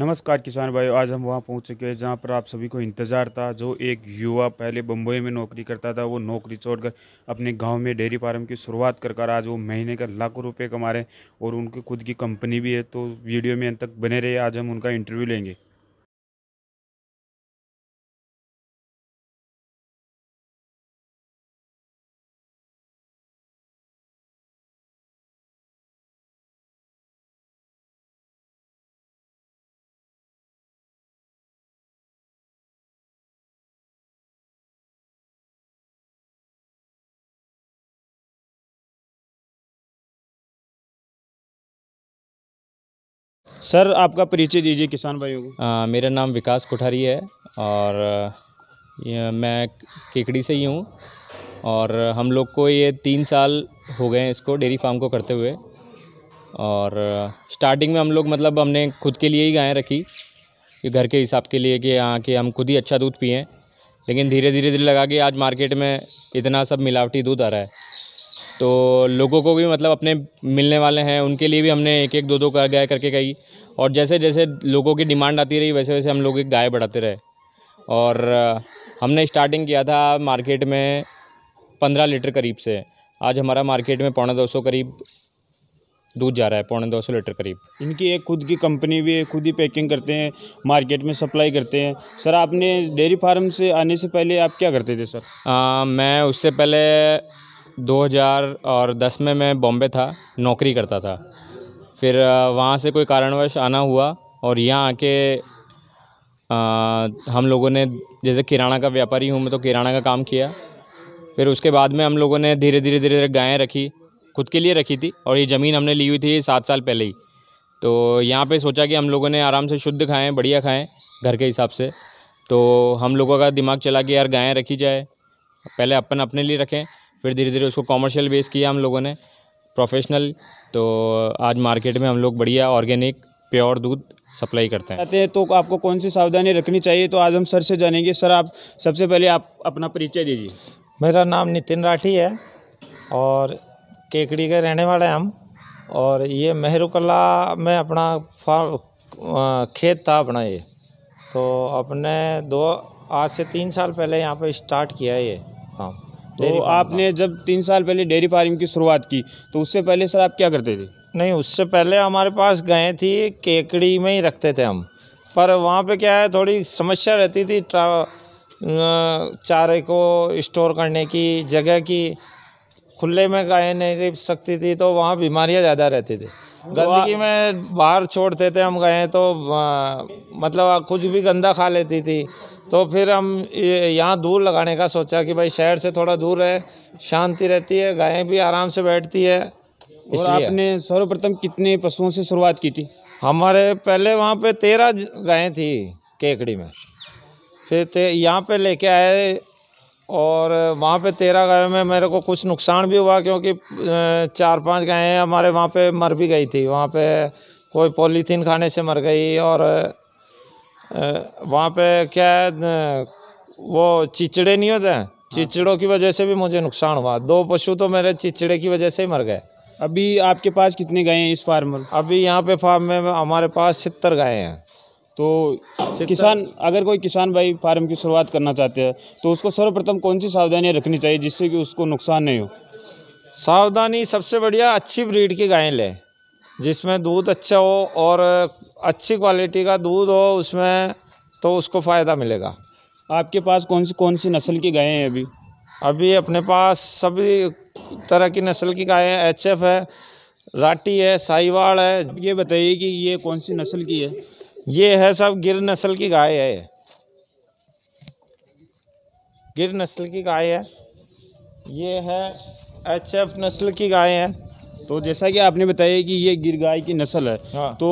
नमस्कार किसान भाइयों, आज हम वहां पहुंच चुके हैं जहां पर आप सभी को इंतज़ार था। जो एक युवा पहले बम्बई में नौकरी करता था, वो नौकरी छोड़कर अपने गांव में डेयरी फार्म की शुरुआत कर कर आज वो महीने का लाखों रुपए कमा रहे हैं और उनकी खुद की कंपनी भी है। तो वीडियो में अंत तक बने रहे, आज हम उनका इंटरव्यू लेंगे। सर, आपका परिचय दीजिए किसान भाइयों को। मेरा नाम विकास कोठारी है और मैं केकड़ी से ही हूँ और हम लोग को ये 3 साल हो गए हैं इसको डेयरी फार्म को करते हुए। और स्टार्टिंग में हम लोग हमने खुद के लिए ही गायें रखी, ये घर के हिसाब के लिए कि यहाँ के हम खुद ही अच्छा दूध पिएँ। लेकिन धीरे धीरे लगा कि आज मार्केट में इतना सब मिलावटी दूध आ रहा है, तो लोगों को भी अपने मिलने वाले हैं उनके लिए भी हमने 1-1, 2-2 गाय करके कही। और जैसे जैसे लोगों की डिमांड आती रही वैसे वैसे हम लोग एक गाय बढ़ाते रहे। और हमने स्टार्टिंग किया था मार्केट में 15 लीटर करीब से, आज हमारा मार्केट में 250 करीब दूध जा रहा है, 250 लीटर करीब। इनकी एक खुद की कंपनी भी है, खुद ही पैकिंग करते हैं, मार्केट में सप्लाई करते हैं। सर, आपने डेयरी फार्म से आने से पहले आप क्या करते थे? सर मैं उससे पहले 2010 में मैं बॉम्बे था, नौकरी करता था। फिर वहाँ से कोई कारणवश आना हुआ और यहाँ आके हम लोगों ने, जैसे किराना का व्यापारी हूँ मैं, तो किराना का काम किया। फिर उसके बाद में हम लोगों ने धीरे धीरे गायें रखी, खुद के लिए रखी थी। और ये ज़मीन हमने ली हुई थी 7 साल पहले ही, तो यहाँ पे सोचा कि हम लोगों ने आराम से शुद्ध खाएँ, बढ़िया खाएँ घर के हिसाब से। तो हम लोगों का दिमाग चला कि यार गायें रखी जाए, पहले अपन अपने लिए रखें। फिर धीरे धीरे उसको कॉमर्शियल बेस किया हम लोगों ने, प्रोफेशनल। तो आज मार्केट में हम लोग बढ़िया ऑर्गेनिक प्योर दूध सप्लाई करते हैं। तो आपको कौन सी सावधानी रखनी चाहिए, तो आज हम सर से जानेंगे। सर, आप सबसे पहले आप अपना परिचय दीजिए। मेरा नाम नितिन राठी है और केकड़ी के रहने वाले हम। और ये मेरूकला में अपना खेत था अपना, ये तो अपने आज से 3 साल पहले यहाँ पर स्टार्ट किया है ये काम। तो आपने जब 3 साल पहले डेयरी फार्म की शुरुआत की, तो उससे पहले सर आप क्या करते थे? नहीं, उससे पहले हमारे पास गायें थी, केकड़ी में ही रखते थे हम। पर वहाँ पे क्या है, थोड़ी समस्या रहती थी चारे को स्टोर करने की जगह की, खुले में गायें नहीं रह सकती थी, तो वहाँ बीमारियाँ ज़्यादा रहती थी। गंदगी में बाहर छोड़ते थे हम गायें, तो कुछ भी गंदा खा लेती थी। तो फिर हम यहाँ दूर लगाने का सोचा कि भाई शहर से थोड़ा दूर है, शांति रहती है, गायें भी आराम से बैठती है। और आपने सर्वप्रथम कितने पशुओं से शुरुआत की थी? हमारे पहले वहाँ पे 13 गायें थी केकड़ी में, फिर यहाँ पे लेके आए और वहाँ पे 13 गायों में मेरे को कुछ नुकसान भी हुआ, क्योंकि 4-5 गायें हमारे वहाँ पे मर भी गई थी। वहाँ पे कोई पॉलीथीन खाने से मर गई और वहाँ पे क्या है, वो चिचड़े नहीं होते हैं, चिचड़ों की वजह से भी मुझे नुकसान हुआ। 2 पशु तो मेरे चिचड़े की वजह से ही मर गए। अभी आपके पास कितनी गायें हैं इस फार्म में? अभी यहाँ पे फार्म में हमारे पास 70 गायें हैं। तो किसान, अगर कोई किसान भाई फार्म की शुरुआत करना चाहते हैं, तो उसको सर्वप्रथम कौन सी सावधानियाँ रखनी चाहिए जिससे कि उसको नुकसान नहीं हो? सावधानी सबसे बढ़िया, अच्छी ब्रीड की गायें लें जिसमें दूध अच्छा हो और अच्छी क्वालिटी का दूध हो उसमें, तो उसको फ़ायदा मिलेगा। आपके पास कौन सी नस्ल की गायें हैं अभी? अभी अपने पास सभी तरह की नस्ल की गायें हैं, HF है, राठी है, साहिवाल है। ये बताइए कि ये कौन सी नस्ल की है? ये है सब गिर नस्ल की गाय है, गिर नस्ल की गाय है। ये है HF नस्ल की गाय है। तो जैसा कि आपने बताया कि ये गिर गाय की नस्ल है, हाँ। तो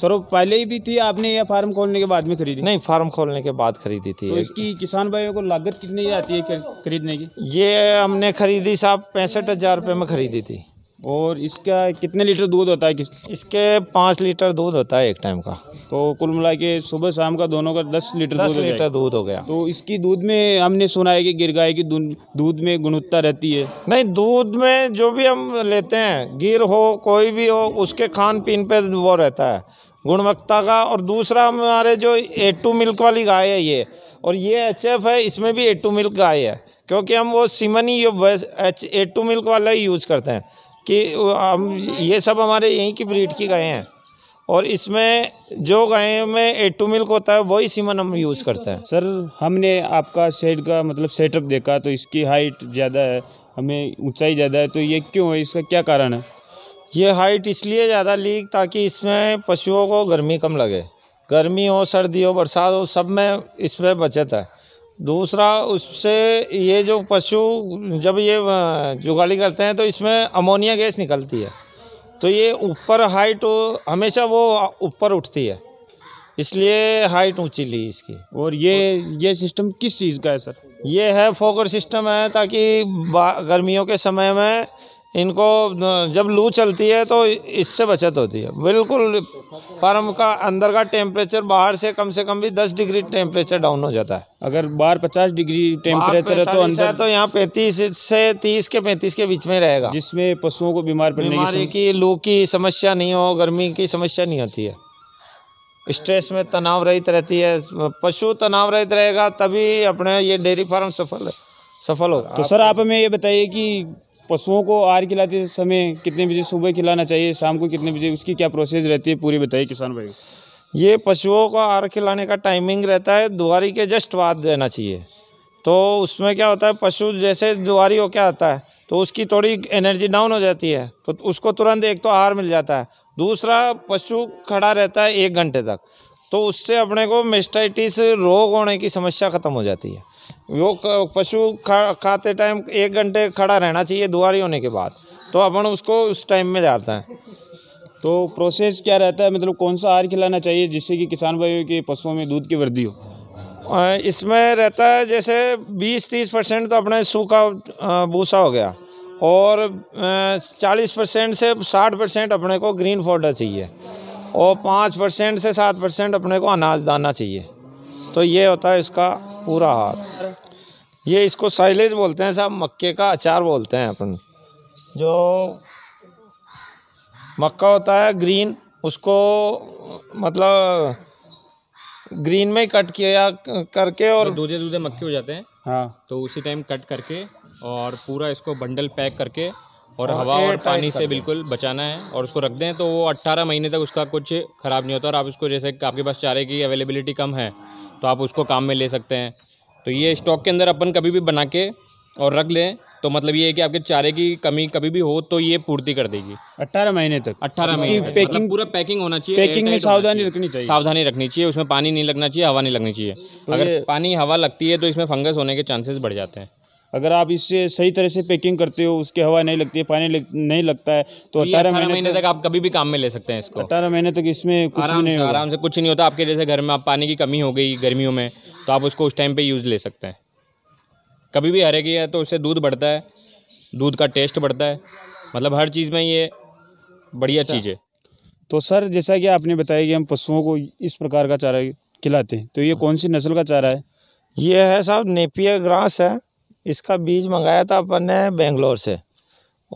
सर पहले ही भी थी आपने या फार्म खोलने के बाद में खरीदी? नहीं, फार्म खोलने के बाद खरीदी थी। तो इसकी किसान भाइयों को लागत कितनी आती है खरीदने की? ये हमने खरीदी साहब 65,000 रुपये में खरीदी थी। और इसका कितने लीटर दूध होता है? इसके 5 लीटर दूध होता है एक टाइम का। तो कुल मिला के सुबह शाम का दोनों का 10 लीटर दूध हो गया। तो इसकी दूध में हमने सुना है कि गिर गाय की दूध में गुणवत्ता रहती है। नहीं, दूध में जो भी हम लेते हैं, गिर हो कोई भी हो, उसके खान पीन पे वो रहता है, गुणवत्ता का। और दूसरा हमारे जो A2 मिल्क वाली गाय है ये, और ये HF है, इसमें भी A2 मिल्क गाय है, क्योंकि हम वो सिमनी A2 मिल्क वाला ही यूज़ करते हैं कि हम ये सब हमारे यहीं की ब्रीड की गायें हैं। और इसमें जो गायों में A2 मिल्क होता है वही सीमन हम यूज़ करते हैं। सर हमने आपका शेड का मतलब सेटअप देखा तो इसकी हाइट ज़्यादा है, हमें ऊंचाई ज़्यादा है, तो ये क्यों है, इसका क्या कारण है? ये हाइट इसलिए ज़्यादा ली ताकि इसमें पशुओं को गर्मी कम लगे, गर्मी हो सर्दी हो बरसात हो सब में इसमें बचत है। दूसरा उससे ये जो पशु जब ये जुगाली करते हैं तो इसमें अमोनिया गैस निकलती है, तो ये ऊपर हाइट हमेशा वो ऊपर उठती है, इसलिए हाइट ऊंची ली इसकी। और ये सिस्टम किस चीज़ का है सर? ये है फोगर सिस्टम है, ताकि गर्मियों के समय में इनको जब लू चलती है तो इससे बचत होती है। बिल्कुल फार्म का अंदर का टेम्परेचर बाहर से कम भी 10 डिग्री टेम्परेचर डाउन हो जाता है। अगर बाहर 50 डिग्री टेम्परेचर है तो अंदर तो यहाँ 35 से 30 के 35 के बीच में रहेगा, जिसमें पशुओं को बीमारी की लू की समस्या नहीं हो, गर्मी की समस्या नहीं होती है, स्ट्रेस में तनाव रहित रहती है, पशु तनाव रहित रहेगा तभी अपने ये डेयरी फार्म सफल होगा। तो सर आप हमें ये बताइए कि पशुओं को आहार खिलाते समय कितने बजे सुबह खिलाना चाहिए, शाम को कितने बजे, उसकी क्या प्रोसेस रहती है, पूरी बताइए किसान भाई। ये पशुओं को आहार खिलाने का टाइमिंग रहता है दुआरी के जस्ट बाद देना चाहिए। तो उसमें क्या होता है, पशु जैसे दुआरी होकर आता है तो उसकी थोड़ी एनर्जी डाउन हो जाती है, तो उसको तुरंत एक तो आहार मिल जाता है, दूसरा पशु खड़ा रहता है 1 घंटे तक, तो उससे अपने को मेस्टाइटिस रोग होने की समस्या ख़त्म हो जाती है। वो पशु खाते टाइम 1 घंटे खड़ा रहना चाहिए दुआरी होने के बाद, तो अपन उसको उस टाइम में जाता है। तो प्रोसेस क्या रहता है, मतलब कौन सा आहार खिलाना चाहिए जिससे कि किसान भाइयों के पशुओं में दूध की वृद्धि हो? इसमें रहता है जैसे 20-30% तो अपने सूखा भूसा हो गया, और 40% से 60% अपने को ग्रीन फोडर चाहिए, और 5% से 7% अपने को अनाज दाना चाहिए। तो ये होता है इसका पूरा आहार। ये इसको साइलेज बोलते हैं साहब, मक्के का अचार बोलते हैं अपन। जो मक्का होता है ग्रीन, उसको मतलब ग्रीन में कट किया करके, और दूधे मक्के हो जाते हैं हाँ, तो उसी टाइम कट करके और पूरा इसको बंडल पैक करके और हवा और पानी से बिल्कुल बचाना है, और उसको रख दें तो वो 18 महीने तक उसका कुछ ख़राब नहीं होता। और आप इसको जैसे आपके पास चारे की अवेलेबिलिटी कम है तो आप उसको काम में ले सकते हैं। तो ये स्टॉक के अंदर अपन कभी भी बना के और रख लें तो मतलब ये है कि आपके चारे की कमी कभी भी हो तो ये पूर्ति कर देगी 18 महीने तक। 18 महीने पैकिंग, पूरा पैकिंग होना चाहिए, पैकिंग में सावधानी रखनी चाहिए, उसमें पानी नहीं लगना चाहिए, हवा नहीं लगनी चाहिए। अगर पानी हवा लगती है तो इसमें फंगस होने के चांसेस बढ़ जाते हैं। अगर आप इससे सही तरह से पैकिंग करते हो, उसकी हवा नहीं लगती है, पानी नहीं लगता है, तो 18 महीने तक आप कभी भी काम में ले सकते हैं इसको। 18 महीने तक इसमें कुछ नहीं, आराम से कुछ नहीं होता। आपके जैसे घर में आप पानी की कमी हो गई गर्मियों में तो आप उसको उस टाइम पे यूज़ ले सकते हैं। कभी भी हरे की है तो उससे दूध बढ़ता है, दूध का टेस्ट बढ़ता है, मतलब हर चीज़ में ये बढ़िया चीज़ है। तो सर जैसा कि आपने बताया कि हम पशुओं को इस प्रकार का चारा खिलाते हैं, तो ये कौन सी नस्ल का चारा है? ये है साहब नेपियर ग्रास है, इसका बीज मंगाया था अपन ने बेंगलोर से,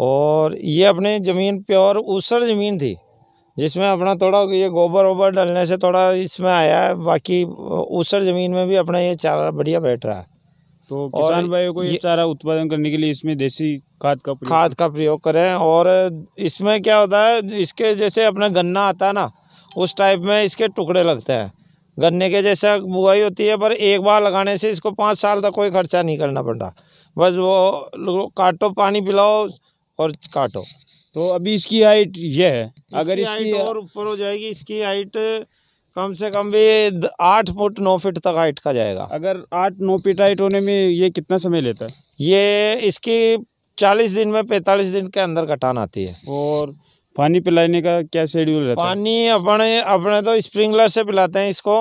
और ये अपने ज़मीन प्योर ऊसर ज़मीन थी जिसमें अपना थोड़ा ये गोबर वोबर डालने से थोड़ा इसमें आया है, बाकी ऊसर ज़मीन में भी अपना ये चारा बढ़िया बैठ रहा है। तो किसान भाइयों को ये चारा उत्पादन करने के लिए इसमें देसी खाद का प्रयोग करें। और इसमें क्या होता है, इसके जैसे अपना गन्ना आता है ना उस टाइप में इसके टुकड़े लगते हैं, गन्ने के जैसा बुआई होती है, पर एक बार लगाने से इसको 5 साल तक कोई खर्चा नहीं करना पड़ता, बस वो काटो, पानी पिलाओ और काटो। तो अभी इसकी हाइट ये है, अगर इसकी हाइट और ऊपर हो जाएगी, इसकी हाइट कम से कम भी 8 फुट 9 फीट तक हाइट का जाएगा। अगर 8-9 फीट हाइट होने में ये कितना समय लेता है? ये इसकी 40 दिन में 45 दिन के अंदर कटान आती है। और पानी पिलाने का क्या शेड्यूल रहता है? पानी अपने तो स्प्रिंकलर से पिलाते हैं इसको,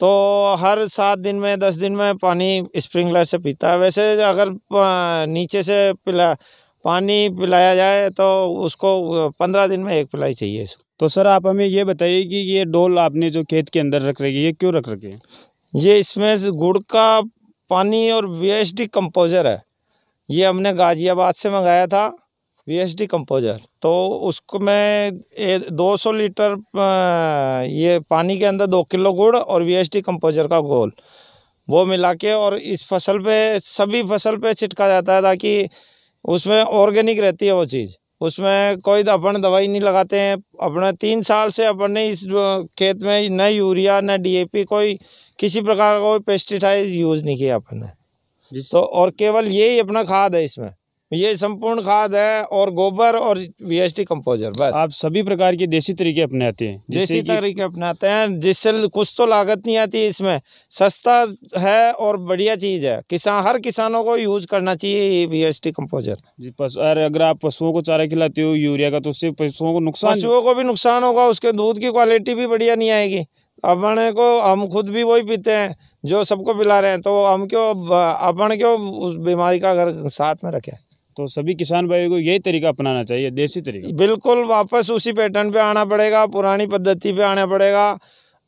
तो हर 7 दिन में 10 दिन में पानी स्प्रिंकलर से पीता है। वैसे अगर नीचे से पानी पिलाया जाए तो उसको 15 दिन में 1 पिलाई चाहिए इसको। तो सर आप हमें ये बताइए कि ये डोल आपने जो खेत के अंदर रख रखी है, ये क्यों रख रखी है? ये इसमें गुड़ का पानी और वीएसडी कंपोजर है, ये हमने गाजियाबाद से मंगाया था, वीएसडी कंपोजर, तो उसको मैं 200 लीटर ये पानी के अंदर 2 किलो गुड़ और वीएसडी कंपोजर का घोल वो मिला के और इस फसल पे सभी फसल पे छिटका जाता है ताकि उसमें ऑर्गेनिक रहती है वो चीज़। उसमें कोई अपन दवाई नहीं लगाते हैं। अपने 3 साल से अपन ने इस खेत में न यूरिया न डीएपी कोई किसी प्रकार का कोई पेस्टिसाइड यूज़ नहीं किया अपन ने, तो और केवल यही अपना खाद है इसमें, ये संपूर्ण खाद है और गोबर और वीएसटी कंपोजर बस। आप सभी प्रकार के देसी तरीके अपनाते हैं? देसी तरीके अपनाते हैं जिससे कुछ तो लागत नहीं आती इसमें, सस्ता है और बढ़िया चीज़ है। किसान हर किसानों को यूज़ करना चाहिए ये वीएसटी कंपोजर जी। अगर आप पशुओं को चारा खिलाते हो यूरिया का तो उससे पशुओं को नुकसान, पशुओं को भी नुकसान होगा, उसके दूध की क्वालिटी भी बढ़िया नहीं आएगी। अपने को हम खुद भी वही पीते हैं जो सबको पिला रहे हैं, तो हम क्यों अपन क्यों उस बीमारी का अगर साथ में रखें। तो सभी किसान भाइयों को यही तरीका अपनाना चाहिए, देसी तरीका। बिल्कुल, वापस उसी पैटर्न पे आना पड़ेगा, पुरानी पद्धति पे आना पड़ेगा,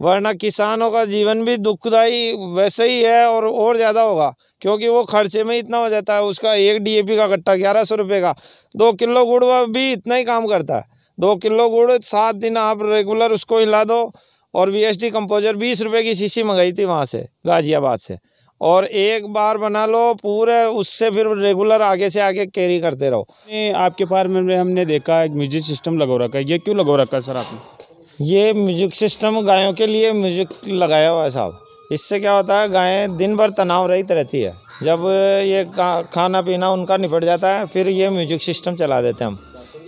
वरना किसानों का जीवन भी दुखदाई वैसे ही है और ज़्यादा होगा, क्योंकि वो खर्चे में इतना हो जाता है। उसका एक डीएपी का कट्टा 1100 रुपये का, 2 किलो गुड़ भी इतना ही काम करता है। 2 किलो गुड़ 7 दिन आप रेगुलर उसको हिला दो। और वीएसडी कंपोजर 20 रुपये की शीशी मंगाई थी वहाँ से, गाजियाबाद से, और एक बार बना लो पूरे उससे, फिर रेगुलर आगे से आगे कैरी करते रहो। आपके फार्म में हमने देखा एक म्यूजिक सिस्टम लगा रखा है, ये क्यों लगा रखा है सर आपने? ये म्यूजिक सिस्टम गायों के लिए म्यूजिक लगाया हुआ है साहब। इससे क्या होता है, गायें दिन भर तनाव रहित रहती है। जब ये खाना पीना उनका निपट जाता है फिर ये म्यूजिक सिस्टम चला देते हैं हम,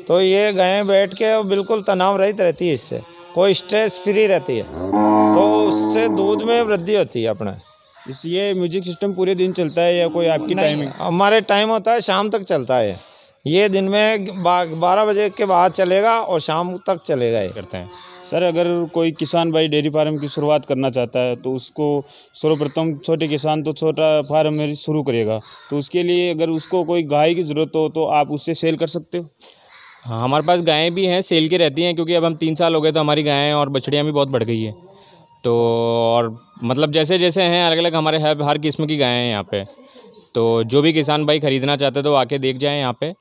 तो ये गायें बैठ के बिल्कुल तनाव रहित रहती है, इससे कोई स्ट्रेस फ्री रहती है, तो उससे दूध में वृद्धि होती है अपने। इसलिए म्यूजिक सिस्टम पूरे दिन चलता है या कोई आपकी टाइमिंग? हमारे टाइम होता है शाम तक चलता है ये, दिन में 12 बजे के बाद चलेगा और शाम तक चलेगा ये। करते हैं सर, अगर कोई किसान भाई डेयरी फार्म की शुरुआत करना चाहता है तो उसको सर्वप्रथम छोटे किसान तो छोटा फार्म शुरू करेगा, तो उसके लिए अगर उसको कोई गाय की ज़रूरत हो तो आप उससे सेल कर सकते हो? हाँ, हमारे पास गायें भी हैं सेल की रहती हैं, क्योंकि अब हम 3 साल हो गए तो हमारी गायें और बछड़ियाँ भी बहुत बढ़ गई है, तो और मतलब जैसे जैसे हैं अलग अलग हमारे हर किस्म की गायें हैं यहाँ पे। तो जो भी किसान भाई खरीदना चाहते तो आके देख जाएं, यहाँ पे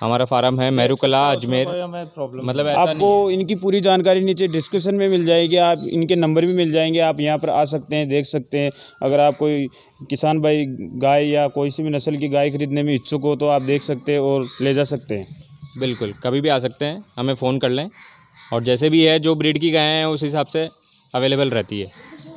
हमारा फार्म है मेरूकला अजमेर। मतलब आपको इनकी पूरी जानकारी नीचे डिस्क्रिप्शन में मिल जाएगी, आप इनके नंबर भी मिल जाएंगे, आप यहाँ पर आ सकते हैं, देख सकते हैं। अगर आप कोई किसान भाई गाय या कोई सी भी नस्ल की गाय खरीदने में इच्छुक हो तो आप देख सकते हैं और ले जा सकते हैं। बिल्कुल, कभी भी आ सकते हैं, हमें फ़ोन कर लें, और जैसे भी है जो ब्रीड की गायें हैं उस हिसाब से अवेलेबल रहती है।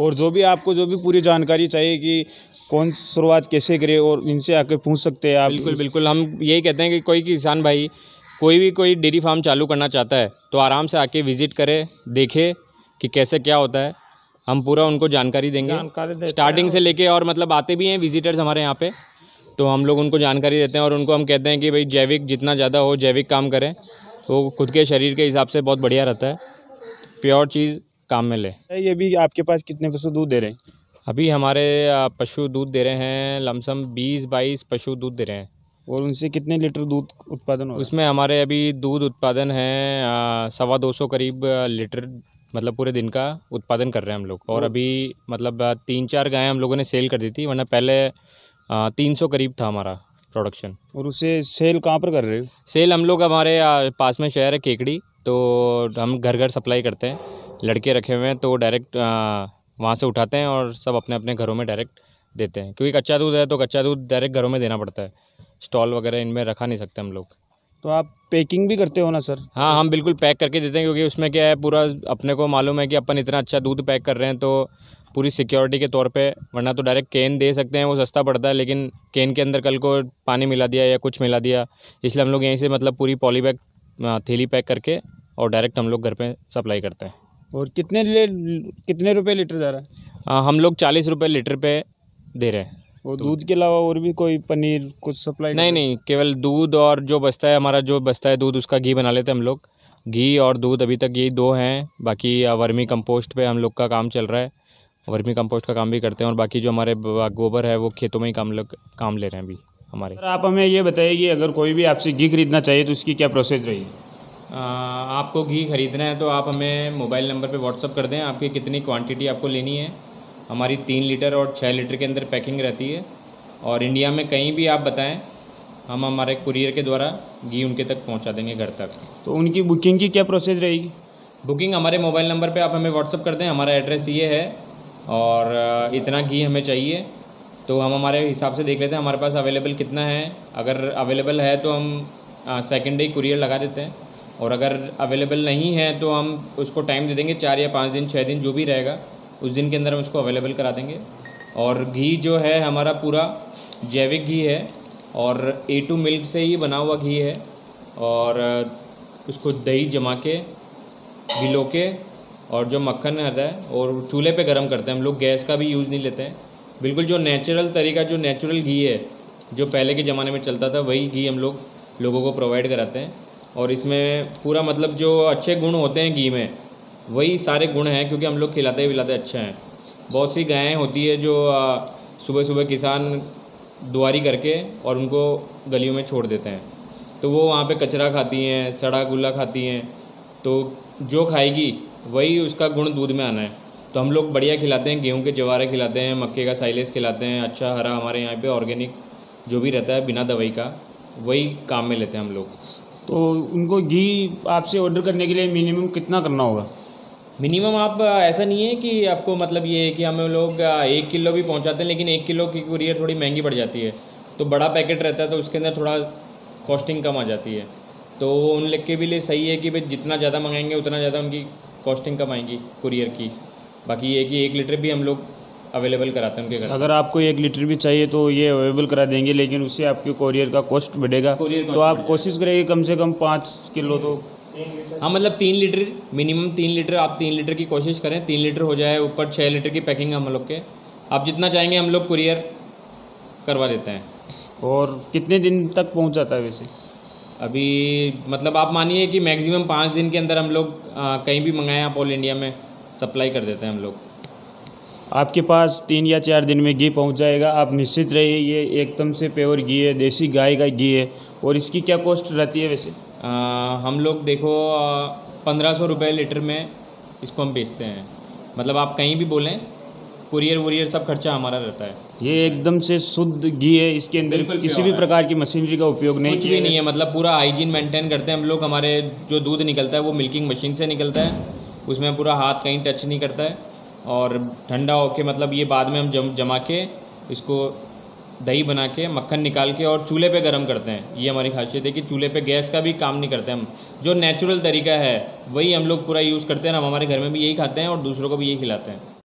और जो भी आपको जो भी पूरी जानकारी चाहिए कि कौन शुरुआत कैसे करे और इनसे आकर पूछ सकते हैं आप। बिल्कुल बिल्कुल, हम यही कहते हैं कि कोई किसान भाई कोई डेयरी फार्म चालू करना चाहता है तो आराम से आके विज़िट करे, देखे कि कैसे क्या होता है, हम पूरा उनको जानकारी देंगे स्टार्टिंग से लेके। और मतलब आते भी हैं विजिटर्स हमारे यहाँ पे, तो हम लोग उनको जानकारी देते हैं और उनको हम कहते हैं कि भाई जैविक जितना ज़्यादा हो जैविक काम करें, तो खुद के शरीर के हिसाब से बहुत बढ़िया रहता है, प्योर चीज़ काम में ले। ये भी आपके पास कितने पशु दूध दे रहे हैं अभी? हमारे पशु दूध दे रहे हैं लमसम 20-22 पशु दूध दे रहे हैं। और उनसे कितने लीटर दूध उत्पादन हो? उसमें हमारे अभी दूध उत्पादन है 225 करीब लीटर, मतलब पूरे दिन का उत्पादन कर रहे हैं हम लोग। और अभी मतलब 3-4 गायें हम लोगों ने सेल कर दी थी, वरना पहले 300 करीब था हमारा प्रोडक्शन। और उसे सेल कहाँ पर कर रहे हो? सेल हम लोग, हमारे पास में शहर है केकड़ी, तो हम घर घर सप्लाई करते हैं, लड़के रखे हुए हैं तो डायरेक्ट वहाँ से उठाते हैं और सब अपने अपने घरों में डायरेक्ट देते हैं, क्योंकि कच्चा दूध है तो कच्चा दूध डायरेक्ट घरों में देना पड़ता है, स्टॉल वगैरह इनमें रखा नहीं सकते हम लोग। तो आप पैकिंग भी करते हो ना सर? हाँ, हम बिल्कुल पैक करके देते हैं, क्योंकि उसमें क्या है पूरा अपने को मालूम है कि अपन इतना अच्छा दूध पैक कर रहे हैं तो पूरी सिक्योरिटी के तौर पे, वरना तो डायरेक्ट केन दे सकते हैं, वो सस्ता पड़ता है, लेकिन केन के अंदर कल को पानी मिला दिया या कुछ मिला दिया, इसलिए हम लोग यहीं से मतलब पूरी पॉलीबैग थैली पैक करके और डायरेक्ट हम लोग घर पर सप्लाई करते हैं। और कितने रुपए लीटर जा रहा है? हम लोग 40 रुपए लीटर पे दे रहे हैं। और दूध के अलावा और भी कोई पनीर कुछ सप्लाई? नहीं, केवल दूध, और जो बचता है हमारा, जो बचता है दूध उसका घी बना लेते हैं हम लोग। घी और दूध अभी तक यही 2 हैं, बाकी वर्मी कंपोस्ट पे हम लोग का काम चल रहा है, वर्मी कंपोस्ट का काम भी करते हैं, और बाकी जो हमारे गोबर है वो खेतों में ही काम ले रहे हैं अभी हमारे। आप हमें ये बताइए कि अगर कोई भी आपसे घी खरीदना चाहिए तो उसकी क्या प्रोसेस रहेगी? आपको घी ख़रीदना है तो आप हमें मोबाइल नंबर पे व्हाट्सअप कर दें, आपकी कितनी क्वांटिटी आपको लेनी है। हमारी 3 लीटर और 6 लीटर के अंदर पैकिंग रहती है, और इंडिया में कहीं भी आप बताएं हम हमारे कुरियर के द्वारा घी उनके तक पहुंचा देंगे घर तक। तो उनकी बुकिंग की क्या प्रोसेस रहेगी? बुकिंग हमारे मोबाइल नंबर पे आप हमें व्हाट्सअप कर दें, हमारा एड्रेस ये है और इतना घी हमें चाहिए, तो हम हमारे हिसाब से देख लेते हैं हमारे पास अवेलेबल कितना है। अगर अवेलेबल है तो हम सेकेंड डे कुरियर लगा देते हैं, और अगर अवेलेबल नहीं है तो हम उसको टाइम दे देंगे 4 या 5 दिन 6 दिन जो भी रहेगा, उस दिन के अंदर हम उसको अवेलेबल करा देंगे। और घी जो है हमारा पूरा जैविक घी है और A2 मिल्क से ही बना हुआ घी है, और उसको दही जमा के घिलो के और जो मक्खन आता है और चूल्हे पे गरम करते हैं हम लोग, गैस का भी यूज़ नहीं लेते हैं। बिल्कुल जो नेचुरल तरीका, जो नेचुरल घी है जो पहले के ज़माने में चलता था, वही घी हम लोग लोगों को प्रोवाइड कराते हैं। और इसमें पूरा मतलब जो अच्छे गुण होते हैं घी में, वही सारे गुण हैं, क्योंकि हम लोग खिलाते पिलाते अच्छे हैं। बहुत सी गायें होती है जो सुबह सुबह किसान दुआरी करके और उनको गलियों में छोड़ देते हैं, तो वो वहाँ पे कचरा खाती हैं, सड़ा गुला खाती हैं, तो जो खाएगी वही उसका गुण दूध में आना है। तो हम लोग बढ़िया खिलाते हैं, गेहूं के जवारे खिलाते हैं, मक्के का साइलेज खिलाते हैं, अच्छा हरा हमारे यहाँ पे ऑर्गेनिक जो भी रहता है बिना दवाई का, वही काम में लेते हैं हम लोग। तो उनको घी आपसे ऑर्डर करने के लिए मिनिमम कितना करना होगा? मिनिमम आप ऐसा नहीं है कि आपको मतलब ये है कि हम लोग 1 किलो भी पहुंचाते हैं, लेकिन 1 किलो की कुरियर थोड़ी महंगी पड़ जाती है, तो बड़ा पैकेट रहता है तो उसके अंदर थोड़ा कॉस्टिंग कम आ जाती है। तो उन लोग के लिए सही है कि भाई जितना ज़्यादा मंगाएंगे उतना ज़्यादा उनकी कॉस्टिंग कम आएगी कुरियर की। बाकी ये कि 1 लीटर भी हम लोग अवेलेबल कराते हैं उनके घर। अगर आपको 1 लीटर भी चाहिए तो ये अवेलेबल करा देंगे, लेकिन उससे आपके कुरियर का कॉस्ट बढ़ेगा। तो आप कोशिश करेंगे कम से कम 5 किलो तो, हाँ मतलब 3 लीटर मिनिमम, 3 लीटर आप 3 लीटर की कोशिश करें, 3 लीटर हो जाए, ऊपर 6 लीटर की पैकिंग हम लोग के। आप जितना चाहेंगे हम लोग कुरियर करवा देते हैं। और कितने दिन तक पहुंच जाता है वैसे? अभी मतलब आप मानिए कि मैक्सिमम 5 दिन के अंदर हम लोग कहीं भी मंगाएं आप ऑल इंडिया में सप्लाई कर देते हैं हम लोग। आपके पास 3 या 4 दिन में घी पहुंच जाएगा, आप निश्चित रहिए। ये एकदम से प्योर घी है, देसी गाय का घी है। और इसकी क्या कॉस्ट रहती है वैसे? हम लोग देखो 1500 रुपये लीटर में इसको हम बेचते हैं। मतलब आप कहीं भी बोलें, कुरियर वुरियर सब खर्चा हमारा रहता है। ये एकदम से शुद्ध घी है, इसके अंदर किसी भी प्रकार की मशीनरी का उपयोग नहीं, कुछ भी नहीं है। मतलब पूरा हाइजीन मेंटेन करते हैं हम लोग। हमारे जो दूध निकलता है वो मिल्किंग मशीन से निकलता है, उसमें पूरा हाथ कहीं टच नहीं करता है। और ठंडा होके मतलब ये बाद में हम जमा के इसको दही बना के मक्खन निकाल के और चूल्हे पे गरम करते हैं। ये हमारी खासियत है कि चूल्हे पे गैस का भी काम नहीं करते हम, जो नेचुरल तरीका है वही हम लोग पूरा यूज़ करते हैं। हम हमारे घर में भी यही खाते हैं और दूसरों को भी यही खिलाते हैं।